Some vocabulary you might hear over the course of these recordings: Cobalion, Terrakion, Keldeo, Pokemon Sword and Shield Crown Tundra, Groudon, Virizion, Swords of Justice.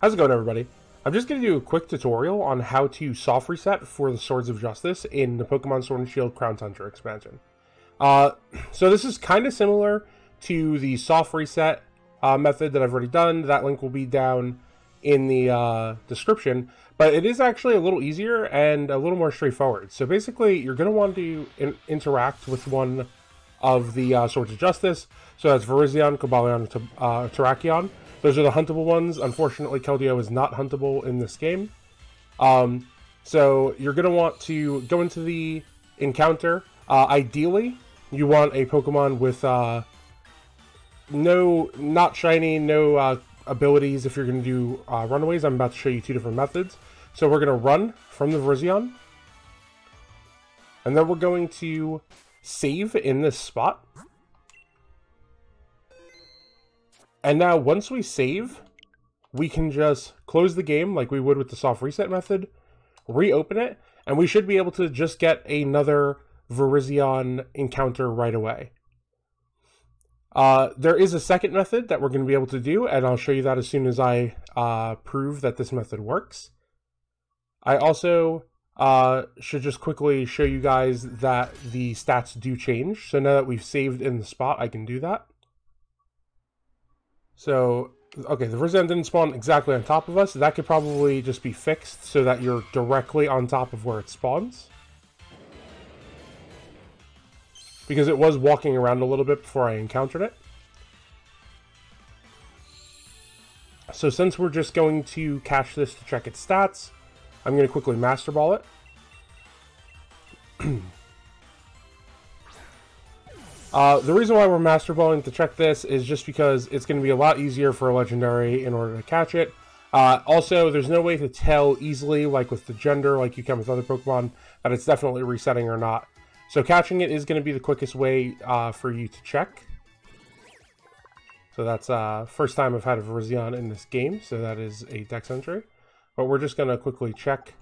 How's it going, everybody? I'm just going to do a quick tutorial on how to soft reset for the Swords of Justice in the Pokemon Sword and Shield Crown Tundra expansion. So this is kind of similar to the soft reset method that I've already done. That link will be down in the description, but it is actually a little easier and a little more straightforward. So basically, you're going to want to interact with one of the Swords of Justice. So that's Virizion, Cobalion, Terrakion. Those are the huntable ones. Unfortunately, Keldeo is not huntable in this game. So you're going to want to go into the encounter. Ideally, you want a Pokemon with not shiny, no abilities if you're going to do runaways. I'm about to show you two different methods. So we're going to run from the Virizion. And then we're going to save in this spot. And now once we save, we can just close the game like we would with the soft reset method, reopen it, and we should be able to just get another Virizion encounter right away. There is a second method that we're going to be able to do, and I'll show you that as soon as I prove that this method works. I also should just quickly show you guys that the stats do change. So now that we've saved in the spot, I can do that. So, okay, the Virizion didn't spawn exactly on top of us. That could probably just be fixed so that you're directly on top of where it spawns, because it was walking around a little bit before I encountered it. So since we're just going to cache this to check its stats, I'm going to quickly Master Ball it. The reason why we're Master Balling to check this is just because it's going to be a lot easier for a Legendary in order to catch it. Also, there's no way to tell easily, like with the gender, like you can with other Pokemon, that it's definitely resetting or not. So catching it is going to be the quickest way for you to check. So that's first time I've had a Virizion in this game, so that is a Dex entry. But we're just going to quickly check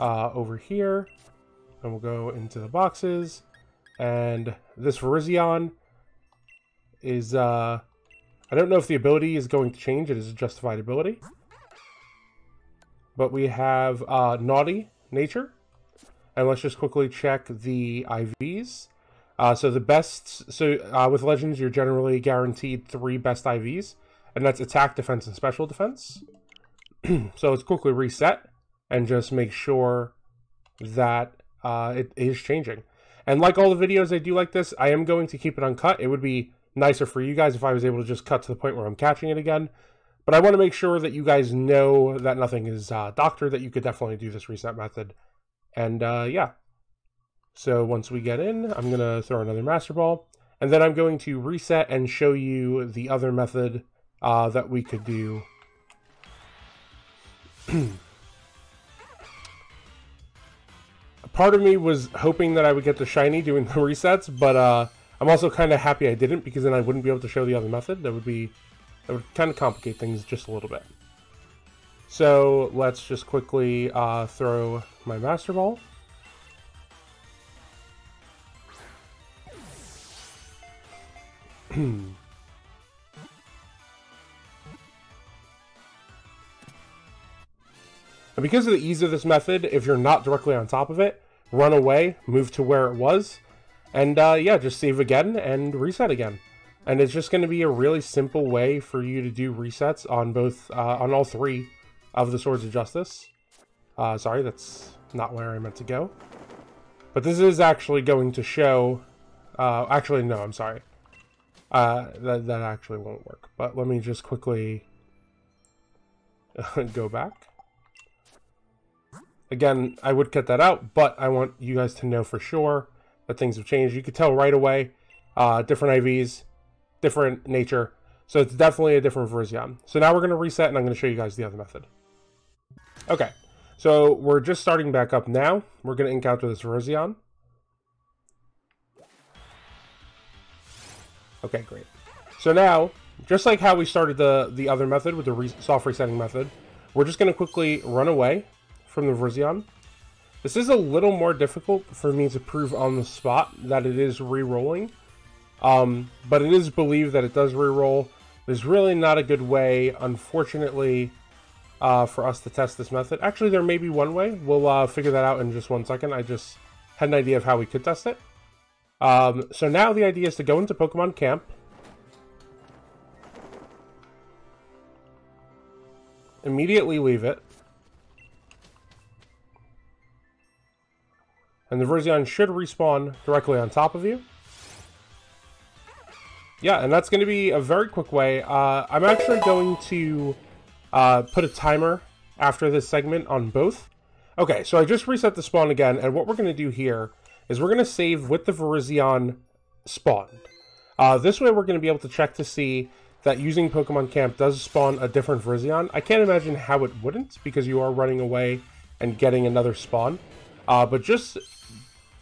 over here, and we'll go into the boxes. And this Virizion is, I don't know if the ability is going to change. It is a justified ability. But we have Naughty Nature. And let's just quickly check the IVs. So the best, with Legends, you're generally guaranteed 3 best IVs. And that's Attack, Defense, and Special Defense. So let's quickly reset and just make sure that it is changing. And like all the videos I do like this, I am going to keep it uncut. It would be nicer for you guys if I was able to just cut to the point where I'm catching it again. But I want to make sure that you guys know that nothing is doctored, that you could definitely do this reset method. And yeah. So once we get in, I'm going to throw another Master Ball. And then I'm going to reset and show you the other method that we could do. Part of me was hoping that I would get the shiny doing the resets, but I'm also kind of happy I didn't, because then I wouldn't be able to show the other method. That would kind of complicate things just a little bit. So let's just quickly throw my Master Ball. And because of the ease of this method, if you're not directly on top of it, run away, move to where it was, and yeah, just save again and reset again. And it's just going to be a really simple way for you to do resets on both, on all 3 of the Swords of Justice. Sorry, that's not where I meant to go. But this is actually going to show, actually no, I'm sorry. That actually won't work, but let me just quickly go back. Again, I would cut that out, but I want you guys to know for sure that things have changed. You could tell right away, different IVs, different nature. So it's definitely a different Virizion. So now we're going to reset, and I'm going to show you guys the other method. Okay, so we're just starting back up now. We're going to encounter this Virizion. Okay, great. So now, just like how we started the other method with the soft resetting method, we're just going to quickly run away from the Virizion. This is a little more difficult for me to prove on the spot that it is re-rolling, but it is believed that it does re-roll. There's really not a good way, unfortunately, for us to test this method. Actually, there may be one way. We'll figure that out in just one second. I just had an idea of how we could test it. So now the idea is to go into Pokemon Camp. Immediately leave it. And the Virizion should respawn directly on top of you. Yeah, and that's going to be a very quick way. I'm actually going to put a timer after this segment on both. Okay, so I just reset the spawn again, and what we're going to do here is we're going to save with the Virizion spawned. This way we're going to be able to check to see that using Pokemon Camp does spawn a different Virizion. I can't imagine how it wouldn't, because you are running away and getting another spawn. But just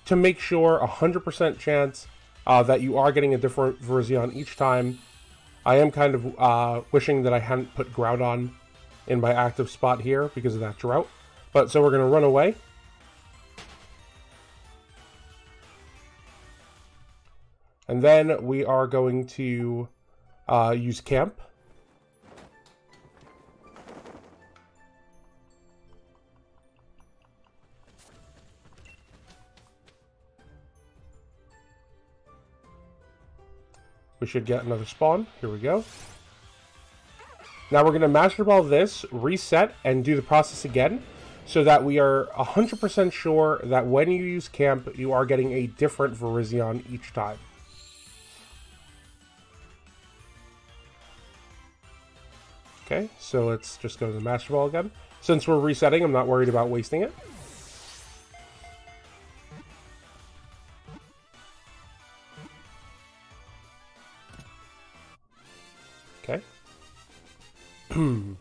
to make sure, 100% chance that you are getting a different Virizion each time. I am kind of wishing that I hadn't put Groudon in my active spot here because of that drought. But so we're going to run away. And then we are going to use Camp. We should get another spawn. Here we go. Now we're going to Master Ball this, reset, and do the process again so that we are 100% sure that when you use Camp, you are getting a different Virizion each time. Okay, so let's just go to the Master Ball again. Since we're resetting, I'm not worried about wasting it. Okay.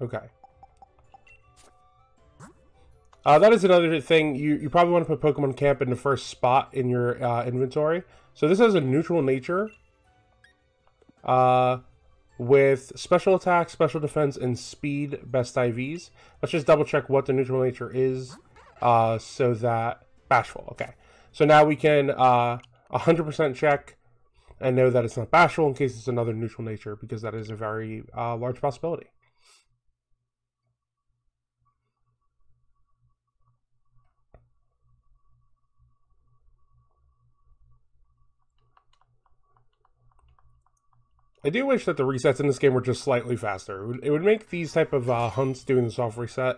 Okay. That is another thing. You probably want to put Pokemon Camp in the first spot in your inventory. So this has a neutral nature. With special attack, special defense, and speed, best IVs. Let's just double check what the neutral nature is, so that... Bashful, okay. So now we can 100% check and know that it's not Bashful in case it's another neutral nature, because that is a very large possibility. I do wish that the resets in this game were just slightly faster. It would make these type of hunts doing the soft reset,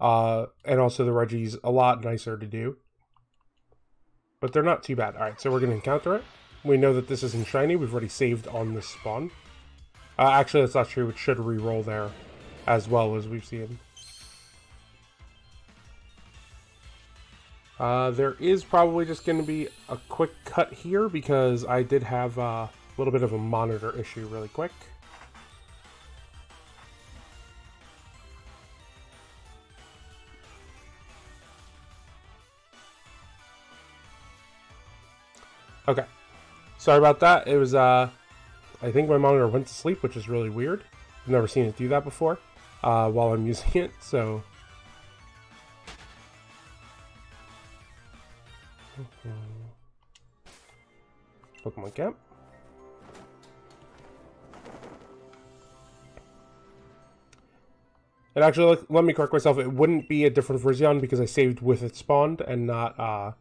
and also the Reggies, a lot nicer to do. But they're not too bad. Alright, so we're going to encounter it. We know that this isn't shiny. We've already saved on this spawn. Actually, that's not true. It should re-roll there, as well as we've seen. There is probably just going to be a quick cut here, because I did have... little bit of a monitor issue really quick. Okay, sorry about that. It was I think my monitor went to sleep, which is really weird. I've never seen it do that before while I'm using it. So Pokemon Camp. And actually, let me correct myself, it wouldn't be a different Virizion because I saved with it spawned and not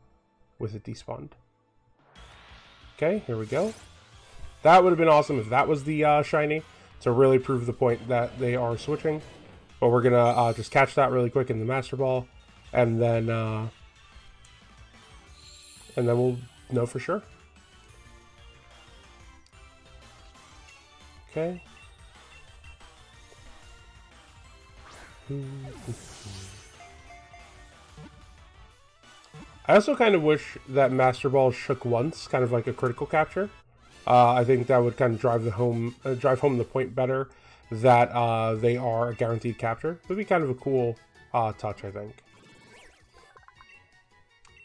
with it despawned. Okay, here we go. That would have been awesome if that was the shiny, to really prove the point that they are switching. But we're going to just catch that really quick in the Master Ball, and then we'll know for sure. Okay. I also kind of wish that Master Ball shook once, kind of like a critical capture. I think that would kind of drive home the point better that they are a guaranteed capture. Would be kind of a cool touch, I think.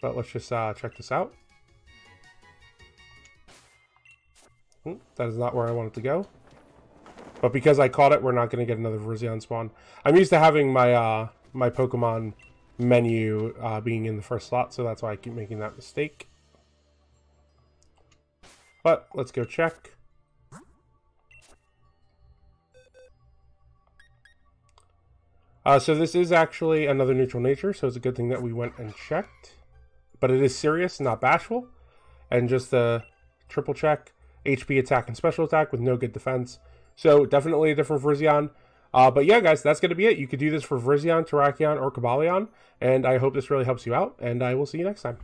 But let's just check this out. That is not where I want it to go. But because I caught it, we're not going to get another Virizion spawn. I'm used to having my my Pokemon menu being in the first slot, so that's why I keep making that mistake. But let's go check. So this is actually another neutral nature, so it's a good thing that we went and checked. But it is serious, not bashful. And just a triple check. HP, attack, and special attack with no good defense. So definitely a different Virizion. But yeah, guys, that's going to be it. You could do this for Virizion, Terrakion, or Cobalion. And I hope this really helps you out. And I will see you next time.